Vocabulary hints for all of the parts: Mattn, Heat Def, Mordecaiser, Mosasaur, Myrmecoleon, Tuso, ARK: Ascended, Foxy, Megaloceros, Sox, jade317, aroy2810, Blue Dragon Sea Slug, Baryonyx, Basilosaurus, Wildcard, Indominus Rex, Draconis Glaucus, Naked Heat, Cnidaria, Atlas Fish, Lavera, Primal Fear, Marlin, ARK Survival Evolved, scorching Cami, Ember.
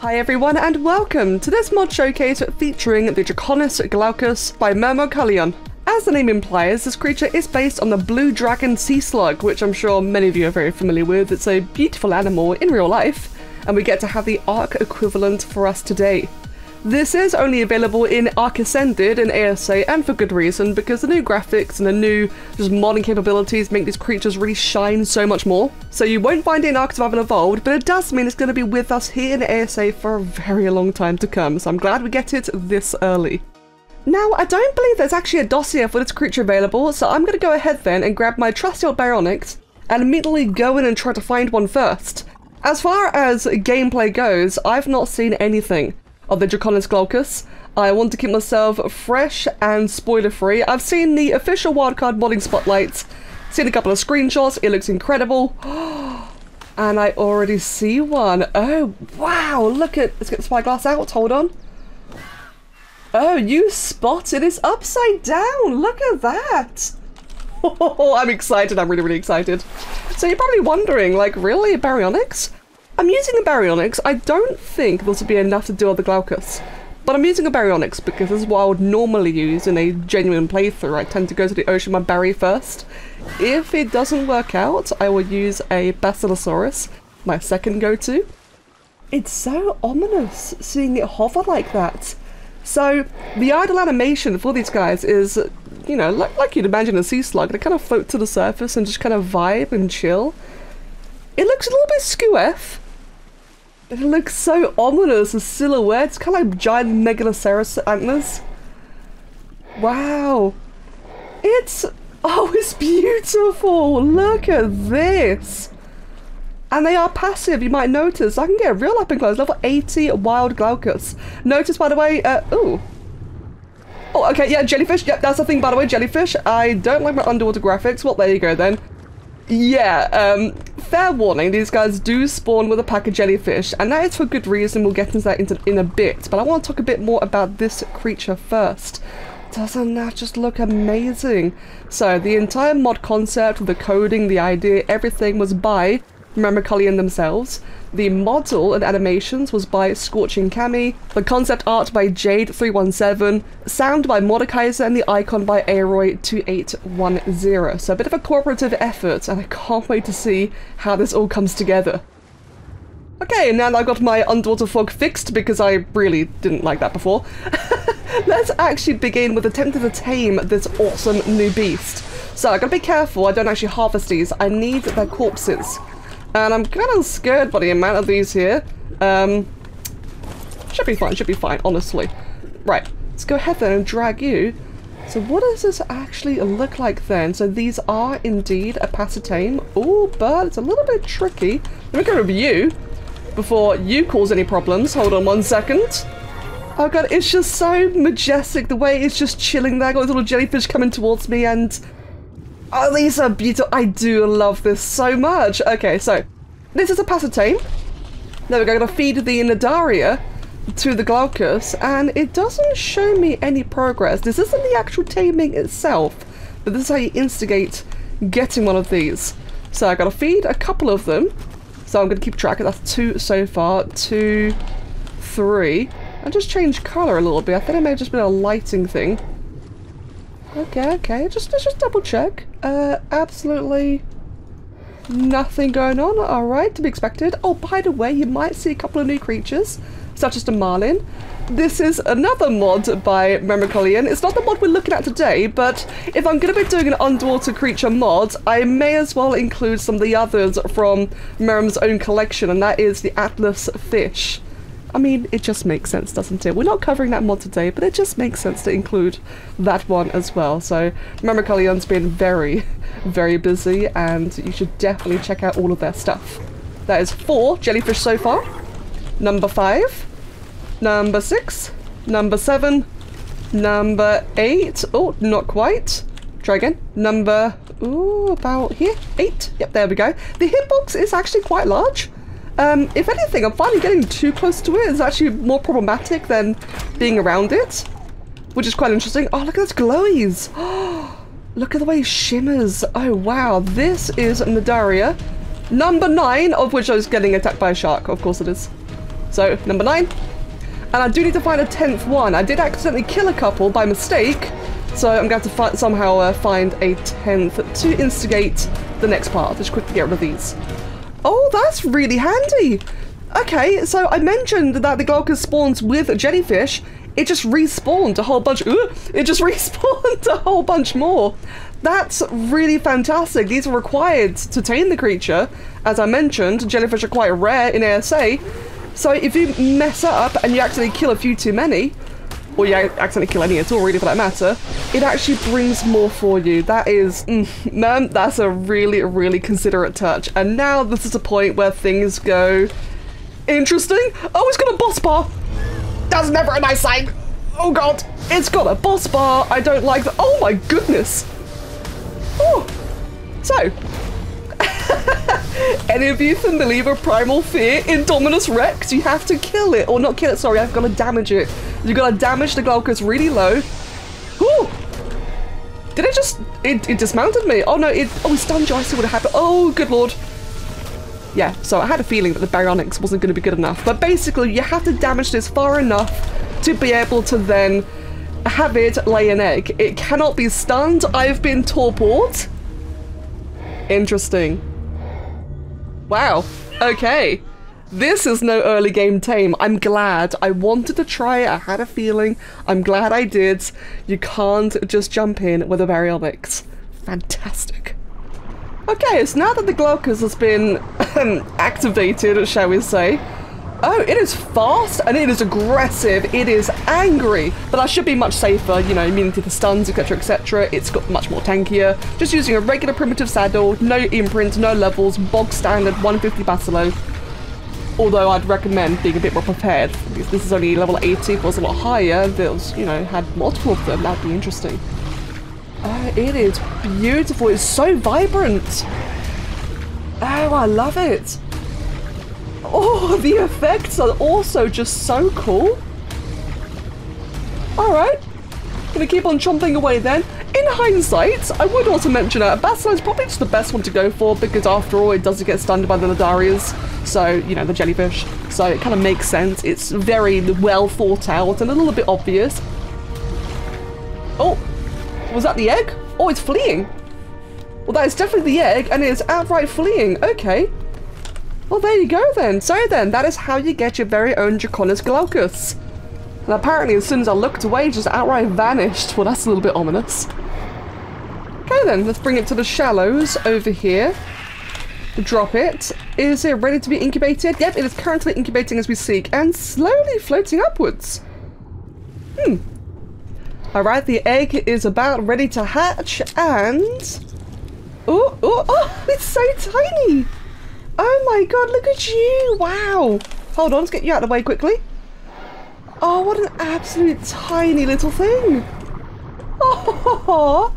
Hi everyone and welcome to this mod showcase featuring the Draconis Glaucus by Myrmecoleon. As the name implies, this creature is based on the Blue Dragon Sea Slug, which I'm sure many of you are very familiar with. It's a beautiful animal in real life, and we get to have the ARK equivalent for us today. This is only available in ARK Ascended and ASA, and for good reason, because the new graphics and the new just modern capabilities make these creatures really shine so much more. So you won't find it in ARK Survival Evolved, but it does mean it's going to be with us here in ASA for a very long time to come, so I'm glad we get it this early. Now, I don't believe there's actually a dossier for this creature available, so I'm going to go ahead then and grab my trusty old Baryonyx and immediately go in and try to find one first. As far as gameplay goes, I've not seen anything of the Draconis Glaucus. I want to keep myself fresh and spoiler free. I've seen the official wildcard modding spotlights, seen a couple of screenshots, it looks incredible. And I already see one. Oh, wow, look at, let's get the spyglass out, hold on. Oh, you spotted it's upside down, look at that. Oh, I'm excited, I'm really, really excited. So you're probably wondering, like, really, Baryonyx? I'm using a Baryonyx. I don't think this will be enough to deal with the Glaucus, but I'm using a Baryonyx because this is what I would normally use in a genuine playthrough. I tend to go to the ocean with my Barry first. If it doesn't work out, I will use a Basilosaurus, my second go-to. It's so ominous seeing it hover like that. So the idle animation for these guys is, you know, like you'd imagine a sea slug. They kind of float to the surface and just kind of vibe and chill. It looks a little bit skew-eff. It looks so ominous, the silhouettes, kind of like giant Megaloceros antlers. Wow. It's beautiful. Look at this. And they are passive, you might notice. I can get a real up and close, level 80 wild Glaucus. Notice, by the way, ooh. Oh, okay, yeah, jellyfish. Yep, that's the thing, by the way, jellyfish. I don't like my underwater graphics. Well, there you go then. Yeah, fair warning, these guys do spawn with a pack of jellyfish, and that is for good reason. We'll get into that in a bit, but I want to talk a bit more about this creature first. Doesn't that just look amazing? So the entire mod concept, the coding, the idea, everything was by Myrmecoleon themselves. The model and animations was by Scorching Cami, the concept art by jade317, sound by Mordecaiser, and the icon by aroy2810. So a bit of a cooperative effort, and I can't wait to see how this all comes together. Okay, now that I've got my underwater fog fixed, because I really didn't like that before, let's actually begin with attempting to tame this awesome new beast. So I gotta be careful I don't actually harvest these. I need their corpses. And I'm kind of scared by the amount of these here. Should be fine, honestly. Right, let's go ahead then and drag you. So what does this actually look like then? So these are indeed a Pasitame. Ooh, but it's a little bit tricky. Let me go with you before you cause any problems. Hold on one second. Oh God, it's just so majestic. The way it's just chilling there. Got this little jellyfish coming towards me and... oh, these are beautiful. I do love this so much. Okay, so this is a Pasitame. There we go. I'm going to feed the Cnidaria to the Glaucus, and it doesn't show me any progress. This isn't the actual taming itself, but this is how you instigate getting one of these. So I've got to feed a couple of them. So I'm going to keep track of that's two so far. 2, 3. I just changed colour a little bit. I think it may have just been a lighting thing. Okay, okay, let's just double check. Absolutely nothing going on. All right, to be expected. Oh, by the way, you might see a couple of new creatures, such as the Marlin. This is another mod by Myrmecoleon. It's not the mod we're looking at today, but if I'm going to be doing an underwater creature mod, I may as well include some of the others from Myrmecoleon's own collection, and that is the Atlas Fish. I mean, it just makes sense, doesn't it? We're not covering that mod today, but it just makes sense to include that one as well. So Myrmecoleon's been very, very busy, and you should definitely check out all of their stuff. That is 4 jellyfish so far. Number 5, number 6, number 7, number 8. Oh, not quite. Try again. Number, ooh, about here, 8. Yep, there we go. The hitbox is actually quite large. If anything, I'm finally getting too close to it. It's actually more problematic than being around it, which is quite interesting. Oh, look at those glowies. Oh, look at the way it shimmers. Oh, wow. This is Cnidaria, number 9, of which I was getting attacked by a shark. Of course it is. So, number 9. And I do need to find a 10th one. I did accidentally kill a couple by mistake, so I'm going to have to somehow find a 10th to instigate the next part. I'll just quickly get rid of these. Oh, that's really handy! Okay, so I mentioned that the Glaucus spawns with jellyfish. It just respawned a whole bunch. It just respawned a whole bunch more. That's really fantastic. These are required to tame the creature. As I mentioned, jellyfish are quite rare in ASA. So if you mess up and you actually kill a few too many, or you accidentally kill any at all really for that matter, it actually brings more for you. That is, man, that's a really, really considerate touch. And now this is a point where things go interesting. Oh, it's got a boss bar. That's never a nice sight. Oh god, it's got a boss bar. I don't like that. Oh my goodness. Oh, so. Any of you familiar with Primal Fear, Indominus Rex? You have to kill it, or not kill it, sorry, I've got to damage it. You've got to damage the Glaucus really low. Ooh! Did it just, it dismounted me? Oh no, it stunned you, I see what happened. Oh, good lord. Yeah, so I had a feeling that the Baryonyx wasn't going to be good enough, but basically you have to damage this far enough to be able to then have it lay an egg. It cannot be stunned, I've been torpored. Interesting. Wow, okay. This is no early game tame. I'm glad. I wanted to try it, I had a feeling. I'm glad I did. You can't just jump in with a Baryonyx. Fantastic. Okay, so now that the Glaucus has been activated, shall we say. Oh, it is fast and it is aggressive. It is angry, but I should be much safer, you know, immunity to stuns, etc, etc. It's got much more tankier. Just using a regular primitive saddle, no imprint, no levels, bog standard 150 Basilo. Although I'd recommend being a bit more prepared. Because this is only level 80, if it was a lot higher, that was, you know, had multiple of them, that'd be interesting. It is beautiful. It's so vibrant. Oh, I love it. Oh, the effects are also just so cool. All right, gonna keep on chomping away then. In hindsight, I would also mention that Basilo is probably just the best one to go for because after all, it doesn't get stunned by the Cnidarias. So, you know, the jellyfish. So it kind of makes sense. It's very well thought out and a little bit obvious. Oh, was that the egg? Oh, it's fleeing. Well, that is definitely the egg and it is outright fleeing. Okay. Well, there you go then. So then, that is how you get your very own Draconis Glaucus. And apparently as soon as I looked away, it just outright vanished. Well, that's a little bit ominous. Okay then, let's bring it to the shallows over here. Drop it. Is it ready to be incubated? Yep, it is currently incubating as we speak and slowly floating upwards. All right, the egg is about ready to hatch and... Oh, it's so tiny. Oh my god, look at you! Wow! Hold on, let's get you out of the way quickly. Oh, what an absolute tiny little thing! Oh,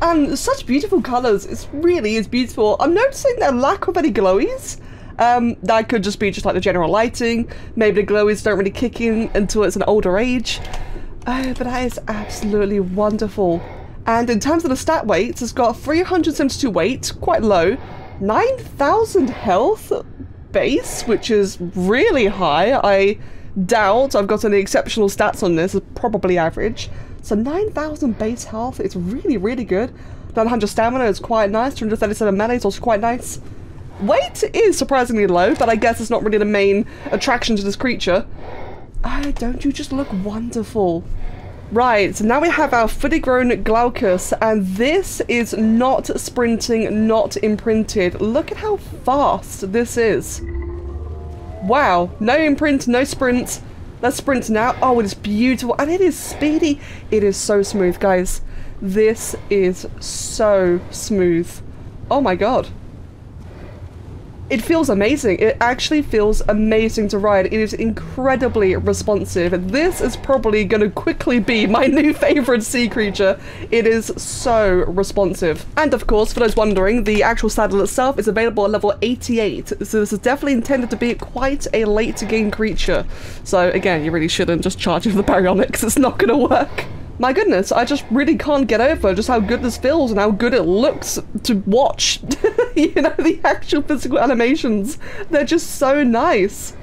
and such beautiful colours. It really is beautiful. I'm noticing the lack of any glowies. That could just be like the general lighting. Maybe the glowies don't really kick in until it's an older age. Oh, but that is absolutely wonderful. And in terms of the stat weights, it's got 372 weight, quite low. 9,000 health base, which is really high. I doubt I've got any exceptional stats on this. It's probably average. So 9,000 base health. It's really, really good. 900 stamina is quite nice. 237 melee is also quite nice. Weight is surprisingly low, but I guess it's not really the main attraction to this creature. Oh, don't you just look wonderful? Right, so now we have our fully grown Glaucus, and this is not sprinting, not imprinted. Look at how fast this is. Wow, no imprint, no sprint. Let's sprint now. Oh, it is beautiful, and it is speedy. It is so smooth, guys. This is so smooth. Oh my god. It feels amazing. It actually feels amazing to ride. It is incredibly responsive. This is probably going to quickly be my new favorite sea creature. It is so responsive. And of course, for those wondering, the actual saddle itself is available at level 88. So this is definitely intended to be quite a late game creature. So again, you really shouldn't just charge into the Baryonyx. It's not going to work. My goodness, I just really can't get over just how good this feels and how good it looks to watch. You know, the actual physical animations, they're just so nice.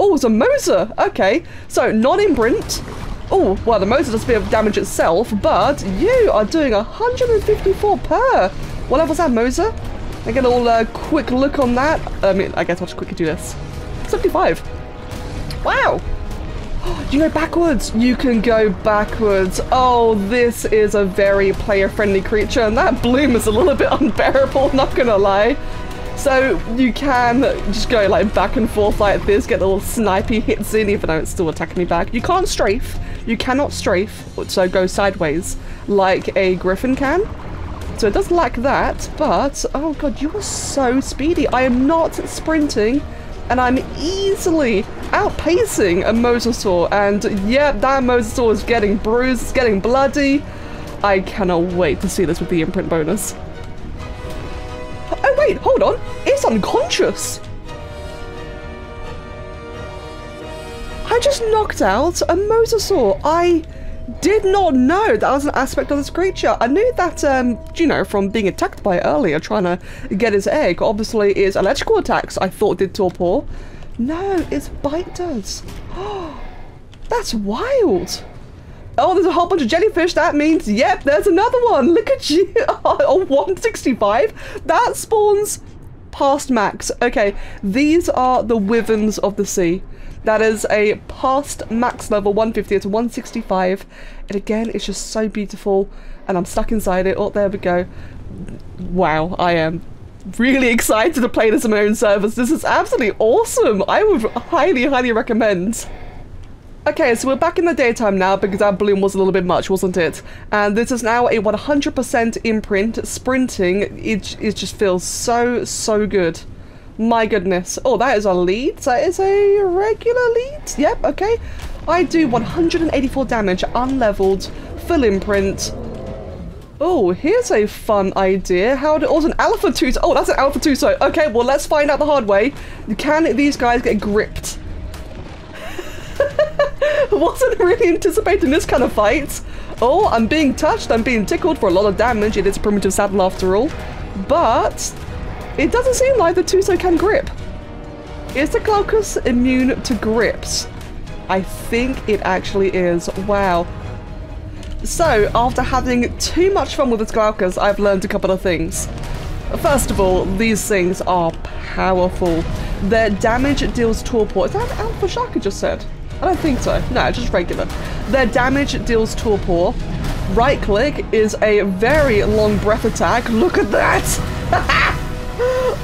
Oh, it's a Mosa. Okay, so non-imprint. Oh, well, the Mosa does a bit of damage itself, but you are doing 154 per. What level's that, Mosa? I get a little quick look on that. I mean, I guess I'll just quickly do this. 75. Wow. You go backwards. You can go backwards. Oh, this is a very player-friendly creature, and that bloom is a little bit unbearable, not gonna lie. So you can just go like back and forth like this, get the little snipey hits in, even though it's still attacking me back. You can't strafe. You cannot strafe, so go sideways like a griffin can. So it does lack that, but oh god, you are so speedy. I am not sprinting, and I'm easily outpacing a Mosasaur, and yeah, that Mosasaur is getting bruised, it's getting bloody. I cannot wait to see this with the imprint bonus. Oh wait, hold on, it's unconscious! I just knocked out a Mosasaur. I did not know that was an aspect of this creature. I knew that, you know, from being attacked by earlier, trying to get his egg, obviously is electrical attacks I thought did torpor. No, its bite does. Oh, that's wild. Oh, there's a whole bunch of jellyfish. That means, yep, there's another one. Look at you. Oh, 165. That spawns past max. Okay, these are the wyverns of the sea. That is a past max level, 150 to 165. And again, it's just so beautiful. And I'm stuck inside it. Oh, there we go. Wow, I am really excited to play this on my own servers. This is absolutely awesome. I would highly, highly recommend. Okay, so we're back in the daytime now because that bloom was a little bit much, wasn't it? And this is now a 100% imprint. Sprinting, it just feels so, so good. My goodness. Oh, that is a lead. That is a regular lead. Yep, okay. I do 184 damage, unleveled, full imprint. Oh, here's a fun idea. How do... Oh, it's an Alpha Tuso. Oh, that's an Alpha Tuso. Okay, well, let's find out the hard way. Can these guys get gripped? Wasn't really anticipating this kind of fight. Oh, I'm being touched. I'm being tickled for a lot of damage. It is a primitive saddle after all. But... it doesn't seem like the Tuso can grip. Is the Glaucus immune to grips? I think it actually is. Wow. So, after having too much fun with this Glaucus, I've learned a couple of things. First of all, these things are powerful. Their damage deals torpor. Is that an Alpha Shark I just said? I don't think so. No, just regular. Their damage deals torpor. Right click is a very long breath attack. Look at that!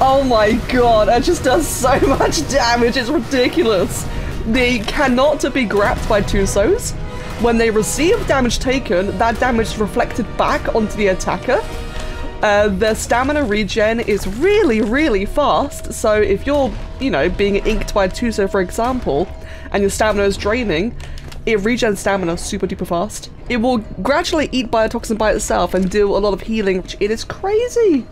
Oh my god, that just does so much damage, it's ridiculous. They cannot be grabbed by Tusos. When they receive damage taken, that damage is reflected back onto the attacker. Their stamina regen is really, really fast, so if you're, you know, being inked by a Tuso, for example, and your stamina is draining, it regens stamina super duper fast. It will gradually eat biotoxin by itself and do a lot of healing, which it is crazy.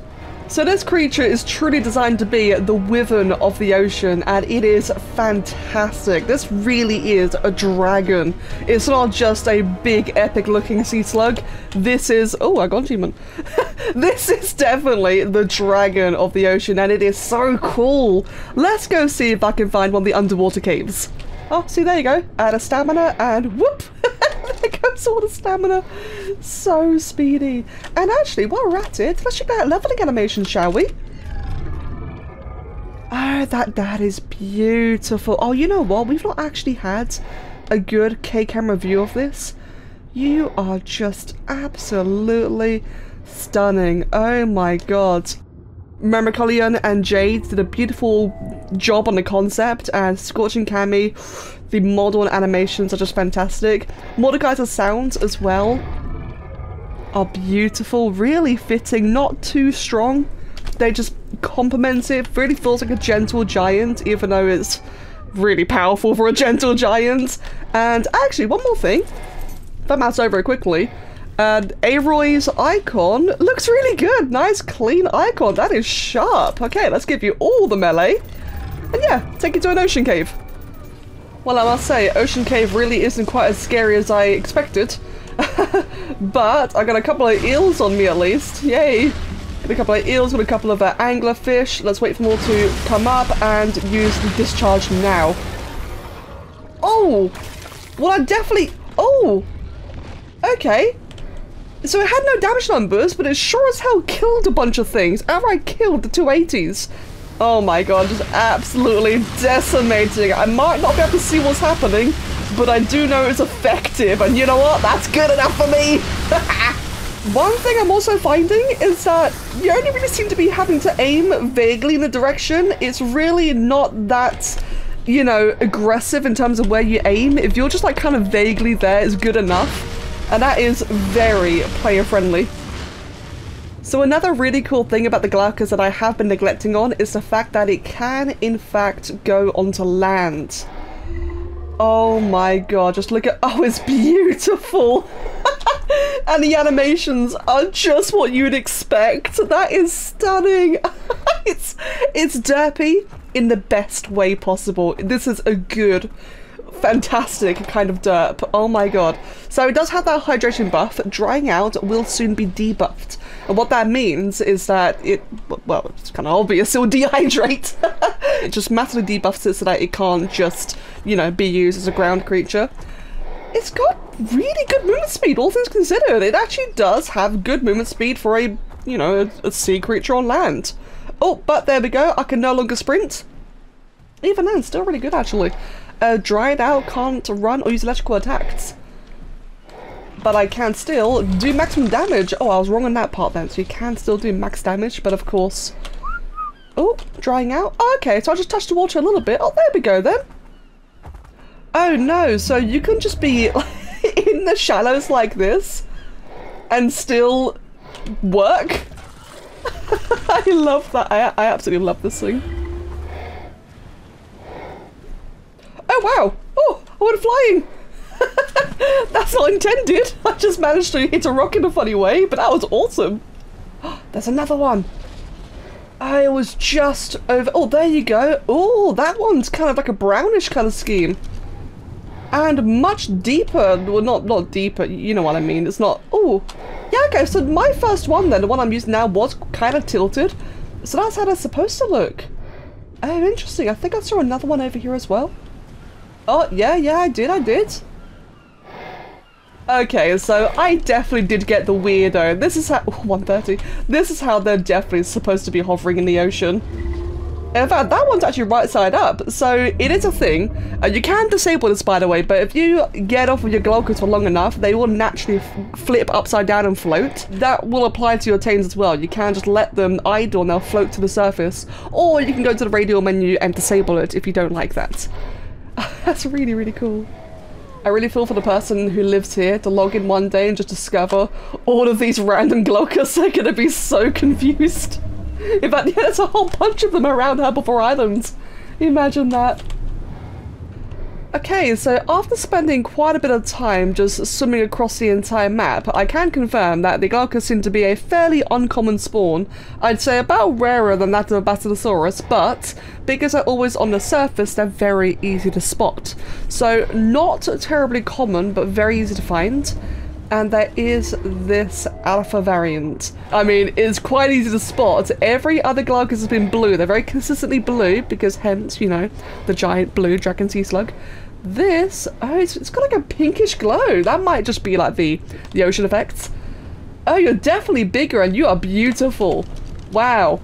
So this creature is truly designed to be the wyvern of the ocean, and it is fantastic. This really is a dragon. It's not just a big epic looking sea slug. This is, oh, I got human. This is definitely the dragon of the ocean, and it is so cool. Let's go see if I can find one of the underwater caves. Oh, see, there you go. Add a stamina and whoop. There goes all the stamina. So speedy. And actually, while we're at it, let's check out leveling animation, shall we? Oh, that is beautiful. Oh, you know what? We've not actually had a good K-camera view of this. You are just absolutely stunning. Oh my god. Myrmecoleon and Jade did a beautiful job on the concept, and Scorching Cami, the model and animations are just fantastic. Mordecaiser's sounds as well are beautiful, really fitting, not too strong. They just complement it, really feels like a gentle giant, even though it's really powerful for a gentle giant. And actually, one more thing, if I mouse over it quickly, and Aroy's icon looks really good. Nice clean icon. That is sharp. Okay, let's give you all the melee. And yeah, take it to an ocean cave. Well, I must say, ocean cave really isn't quite as scary as I expected. But I got a couple of eels on me at least. Yay. Got a couple of eels, got a couple of anglerfish. Let's wait for more to come up and use the discharge now. Oh! Well, I definitely... Oh! Okay. So it had no damage numbers, but it sure as hell killed a bunch of things. Outright killed the 280s. Oh my god, just absolutely decimating. I might not be able to see what's happening, but I do know it's effective, and you know what? That's good enough for me! One thing I'm also finding is that you only really seem to be having to aim vaguely in the direction. It's really not that, you know, aggressive in terms of where you aim. If you're just like kind of vaguely there, it's good enough. And that is very player friendly. So another really cool thing about the Glaucus that I have been neglecting on is the fact that it can in fact go onto land. Oh my god, just look at, oh, it's beautiful. And the animations are just what you'd expect. That is stunning. It's derpy in the best way possible. This is a good, fantastic kind of derp. Oh my god. So it does have that hydration buff. Drying out will soon be debuffed. And what that means is that it, well, it's kind of obvious, it will dehydrate. It just massively debuffs it so that it can't just, you know, be used as a ground creature. It's got really good movement speed, all things considered. It actually does have good movement speed for a, you know, a sea creature on land. Oh, but there we go. I can no longer sprint. Even then, still really good actually. Dried out, can't run or use electrical attacks. But I can still do maximum damage. Oh, I was wrong on that part then. So you can still do max damage, but of course... Oh, drying out. Oh, okay, so I just touched the water a little bit. Oh, there we go then. Oh no, so you can just be in the shallows like this and still work? I love that. I absolutely love this thing. Oh wow! Oh, I went flying! That's not intended! I just managed to hit a rock in a funny way, but that was awesome! There's another one! I was just over... Oh, there you go! Oh, that one's kind of like a brownish colour scheme. And much deeper... Well, not deeper, you know what I mean. It's not... Oh! Yeah, okay, so my first one then, the one I'm using now, was kind of tilted. So that's how they're supposed to look. Oh, interesting. I think I saw another one over here as well. Oh, yeah, I did. Okay, so I definitely did get the weirdo. This is how... Oh, 130. This is how they're definitely supposed to be hovering in the ocean. In fact, that one's actually right side up, so it is a thing. You can disable this, by the way, but if you get off of your Glaucus for long enough, they will naturally flip upside down and float. That will apply to your tames as well. You can just let them idle and they'll float to the surface. Or you can go to the radial menu and disable it if you don't like that. That's really, really cool. I really feel for the person who lives here to log in one day and just discover all of these random Glaucus are going to be so confused. In fact, yeah, there's a whole bunch of them around Herbivore Island. Imagine that. Okay, so after spending quite a bit of time just swimming across the entire map, I can confirm that the Glaucus seem to be a fairly uncommon spawn. I'd say about rarer than that of a Basilosaurus, but because they're always on the surface, they're very easy to spot. So not terribly common, but very easy to find. And there is this alpha variant. I mean, it's quite easy to spot. Every other Glaucus has been blue. They're very consistently blue because hence, you know, the giant blue dragon sea slug. This, oh, it's got like a pinkish glow. That might just be like the ocean effects. Oh, you're definitely bigger and you are beautiful. Wow.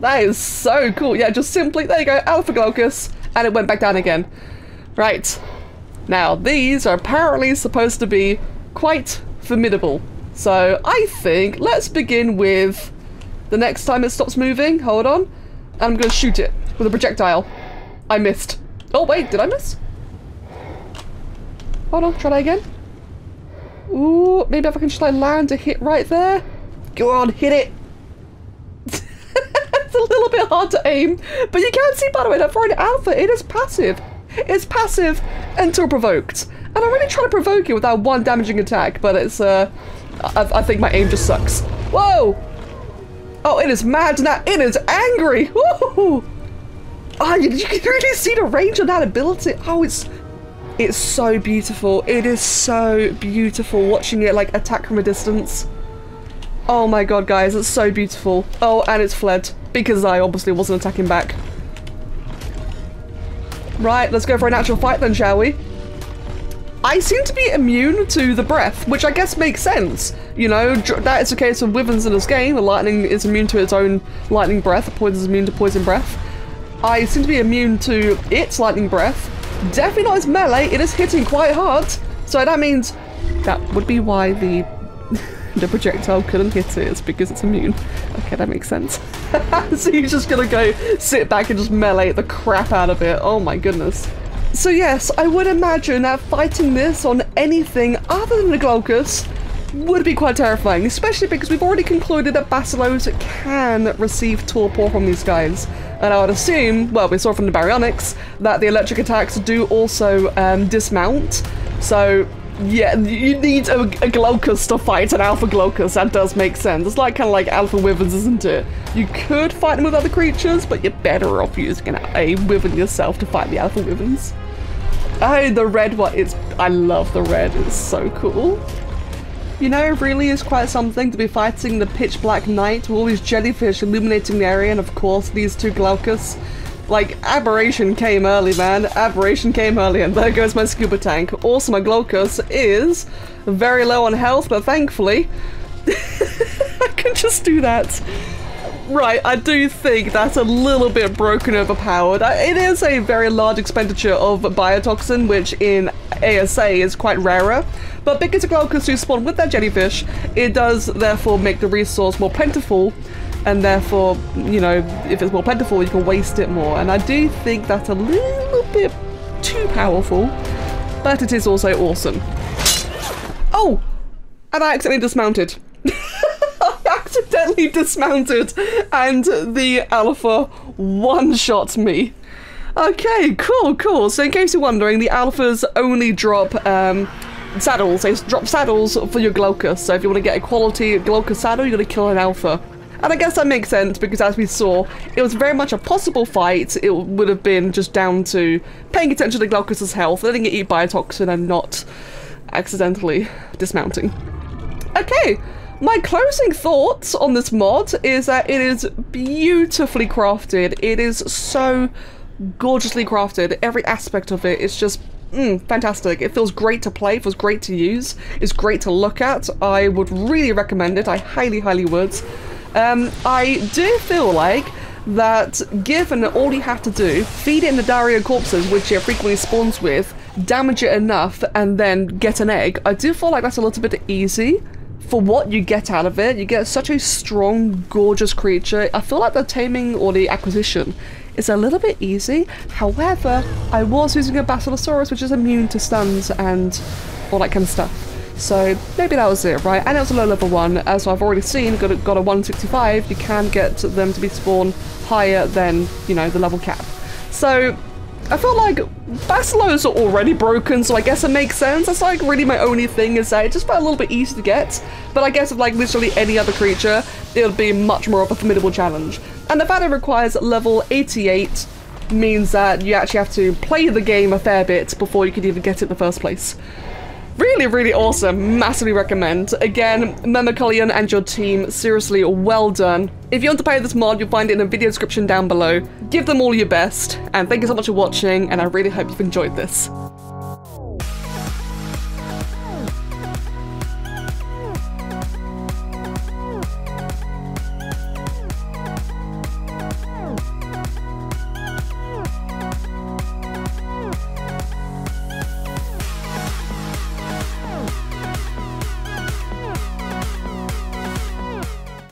That is so cool. Yeah, just simply, there you go, alpha Glaucus. And it went back down again. Right. Now, these are apparently supposed to be quite formidable. So I think let's begin with the next time it stops moving. Hold on. And I'm going to shoot it with a projectile. I missed. Oh wait, did I miss? Hold on, try that again. Ooh, maybe if I can just like land a hit right there. Go on, hit it. It's a little bit hard to aim, but you can see, by the way, that for an alpha, it is passive. It's passive until provoked. And I'm really trying to provoke it with that one damaging attack, but it's, I think my aim just sucks. Whoa! Oh, it is mad now. It is angry! Woo! Oh, you can really see the range of that ability. Oh, it's so beautiful. It is so beautiful watching it, like, attack from a distance. Oh my god, guys, it's so beautiful. Oh, and it's fled, because I obviously wasn't attacking back. Right, let's go for an actual fight then, shall we? I seem to be immune to the breath, which I guess makes sense. You know, that is the case with wyverns in this game. The lightning is immune to its own lightning breath. The poison is immune to poison breath. I seem to be immune to its lightning breath. Definitely not its melee. It is hitting quite hard. So that means that would be why the the projectile couldn't hit it. It's because it's immune. Okay, that makes sense. So you're just gonna go sit back and just melee the crap out of it. Oh my goodness. So yes, I would imagine that fighting this on anything other than the Glaucus would be quite terrifying, especially because we've already concluded that Basilos can receive Torpor from these guys. And I would assume, well, we saw from the Baryonyx, that the electric attacks do also dismount. So yeah, you need a Glaucus to fight an Alpha Glaucus. That does make sense. It's like kind of like Alpha Wyverns, isn't it? You could fight them with other creatures, but you're better off using a Wyvern yourself to fight the Alpha Wyverns. Oh, the red one. I love the red. It's so cool. You know, it really is quite something to be fighting the pitch black night with all these jellyfish illuminating the area, and of course these two Glaucus. Like, aberration came early, man. Aberration came early, and there goes my scuba tank. Also, my Glaucus is very low on health, but thankfully I can just do that. Right, I do think that's a little bit broken, overpowered. It is a very large expenditure of biotoxin, which in ASA is quite rarer. But because the Glaucus do spawn with their jellyfish, it does therefore make the resource more plentiful. And therefore, you know, if it's more plentiful, you can waste it more. And I do think that's a little bit too powerful, but it is also awesome. Oh, and I accidentally dismounted. Accidentally dismounted, and the alpha one-shot me. Okay, cool. So in case you're wondering, the alphas only drop saddles. They drop saddles for your Glaucus. So if you want to get a quality Glaucus saddle, you're going to kill an alpha. And I guess that makes sense, because as we saw, it was very much a possible fight. It would have been just down to paying attention to Glaucus's health, letting it eat biotoxin, and not accidentally dismounting. Okay. My closing thoughts on this mod is that it is beautifully crafted. It is so gorgeously crafted. Every aspect of it is just fantastic. It feels great to play. It feels great to use. It's great to look at. I would really recommend it. I highly would. I do feel like that, given that all you have to do, feed it Cnidaria corpses, which it frequently spawns with, damage it enough, and then get an egg, I do feel like that's a little bit easy for what you get out of it. You get such a strong, gorgeous creature. I feel like the taming or the acquisition is a little bit easy. However, I was using a Basilosaurus, which is immune to stuns and all that kind of stuff. So maybe that was it, right? And it was a low level one, as I've already seen, got a 165. You can get them to be spawned higher than, you know, the level cap. So I feel like Basilos are already broken, so I guess it makes sense. That's like really my only thing, is that it just felt a little bit easy to get. But I guess if like literally any other creature, it would be much more of a formidable challenge. And the fact it requires level 88 means that you actually have to play the game a fair bit before you could even get it in the first place. Really awesome. Massively recommend. Again, Myrmecoleon and your team, seriously, well done. If you want to play this mod, you'll find it in the video description down below. Give them all your best, and thank you so much for watching, and I really hope you've enjoyed this.